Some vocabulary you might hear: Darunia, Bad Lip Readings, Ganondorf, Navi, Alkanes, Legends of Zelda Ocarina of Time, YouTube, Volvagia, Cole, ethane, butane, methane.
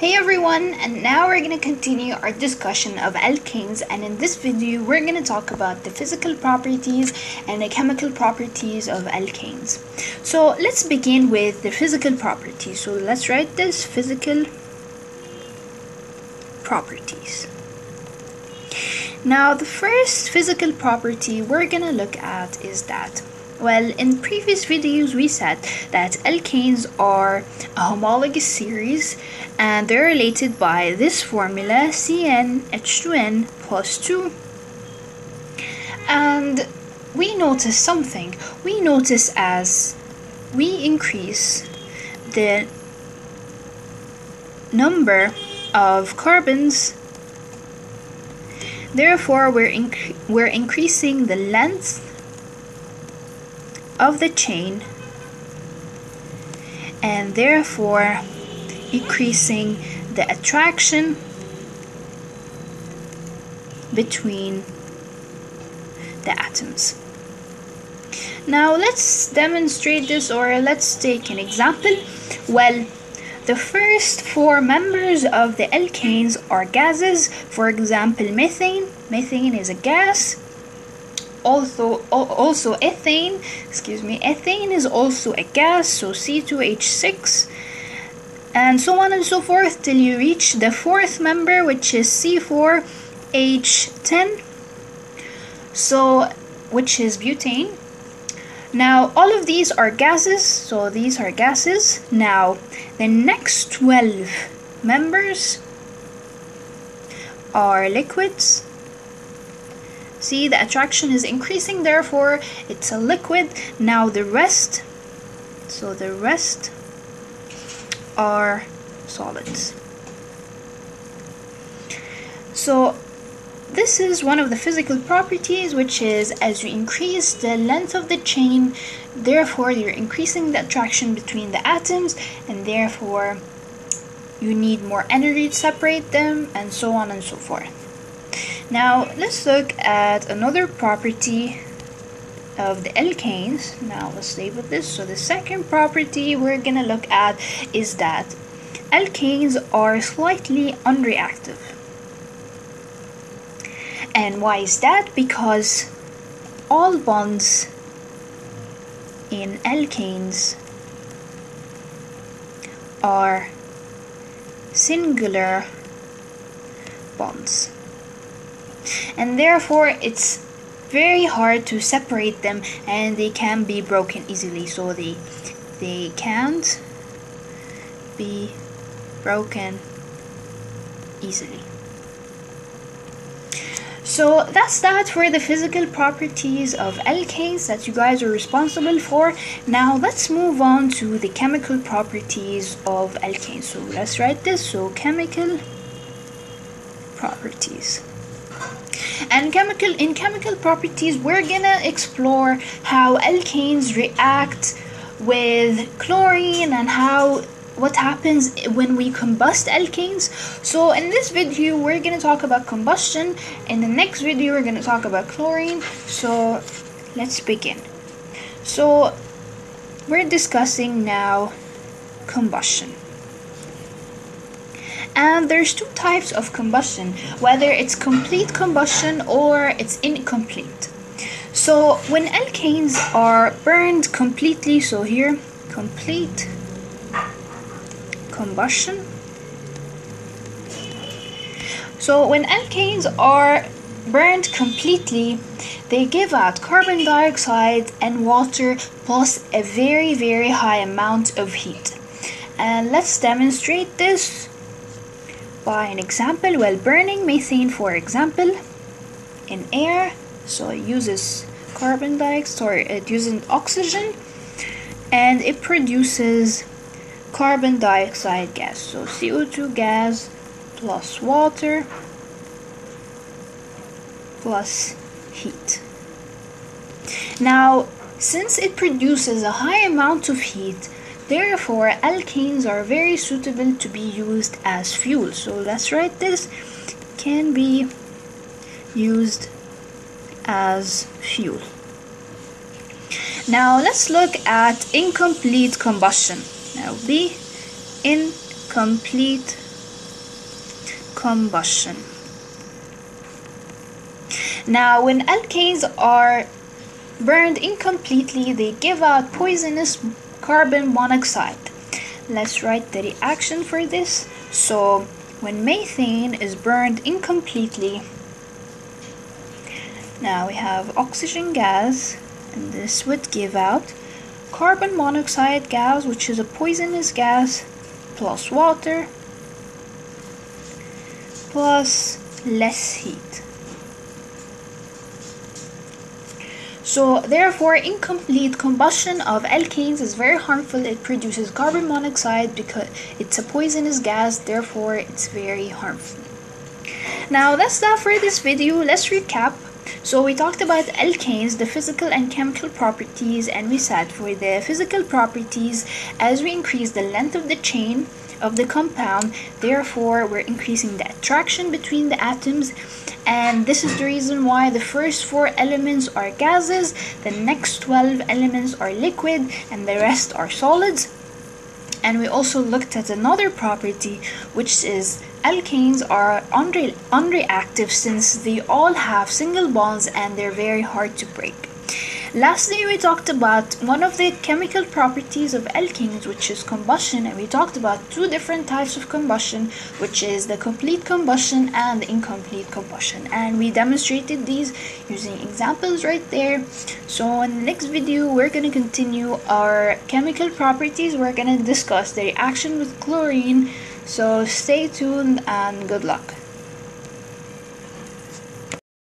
Hey everyone, and now we're going to continue our discussion of alkanes, and in this video we're going to talk about the physical properties and the chemical properties of alkanes. So let's begin with the physical properties. So let's write this: physical properties. Now the first physical property we're going to look at is that, well, in previous videos we said that alkanes are a homologous series and they're related by this formula, CnH2n plus 2. And we notice something. We notice as we increase the number of carbons, therefore we're increasing the length of the chain and therefore increasing the attraction between the atoms. Now let's demonstrate this, or let's take an example. Well, the first four members of the alkanes are gases. For example, methane. Methane is a gas. Also ethane, ethane is also a gas, so C2H6, and so on and so forth till you reach the fourth member, which is C4H10, so which is butane. Now all of these are gases, so these are gases. Now the next 12 members are liquids. See, the attraction is increasing, therefore it's a liquid. Now the rest, so the rest are solids. So this is one of the physical properties, which is as you increase the length of the chain, therefore you're increasing the attraction between the atoms, and therefore you need more energy to separate them, and so on and so forth. Now let's look at another property of the alkanes. Now let's label this. So the second property we're gonna look at is that alkanes are slightly unreactive. And why is that? Because all bonds in alkanes are singular bonds, and therefore it's very hard to separate them, and they can be broken easily, so they can't be broken easily. So that's that for the physical properties of alkanes that you guys are responsible for. Now let's move on to the chemical properties of alkanes. So let's write this. So chemical properties. And in chemical properties, we're gonna explore how alkanes react with chlorine and what happens when we combust alkanes. So in this video, we're gonna talk about combustion. In the next video, we're gonna talk about chlorine. So let's begin. So we're discussing now combustion. And there's two types of combustion, whether it's complete combustion or it's incomplete. So when alkanes are burned completely, so here, complete combustion. So when alkanes are burned completely, they give out carbon dioxide and water plus a very, very high amount of heat. And let's demonstrate this by an example. Well, burning methane, for example, in air, so it uses carbon dioxide, it uses oxygen, and it produces carbon dioxide gas, so CO2 gas plus water plus heat. Now, since it produces a high amount of heat, therefore, alkanes are very suitable to be used as fuel. So let's write this: can be used as fuel. Now let's look at incomplete combustion. Now the incomplete combustion. Now, when alkanes are burned incompletely, they give out poisonous carbon monoxide. Let's write the reaction for this. So when methane is burned incompletely, now we have oxygen gas, and this would give out carbon monoxide gas, which is a poisonous gas, plus water, plus less heat. So therefore, incomplete combustion of alkanes is very harmful. It produces carbon monoxide because it's a poisonous gas, therefore it's very harmful. Now that's that for this video. Let's recap. So we talked about alkanes, the physical and chemical properties, and we said for the physical properties, as we increase the length of the chain of the compound, therefore we're increasing the attraction between the atoms. And this is the reason why the first 4 elements are gases, the next 12 elements are liquid, and the rest are solids. And we also looked at another property, which is alkanes are unreactive since they all have single bonds and they're very hard to break. Lastly, we talked about one of the chemical properties of alkanes, which is combustion, and we talked about 2 different types of combustion, which is the complete combustion and the incomplete combustion, and we demonstrated these using examples right there. So in the next video, we're going to continue our chemical properties. We're going to discuss the reaction with chlorine, so stay tuned and good luck.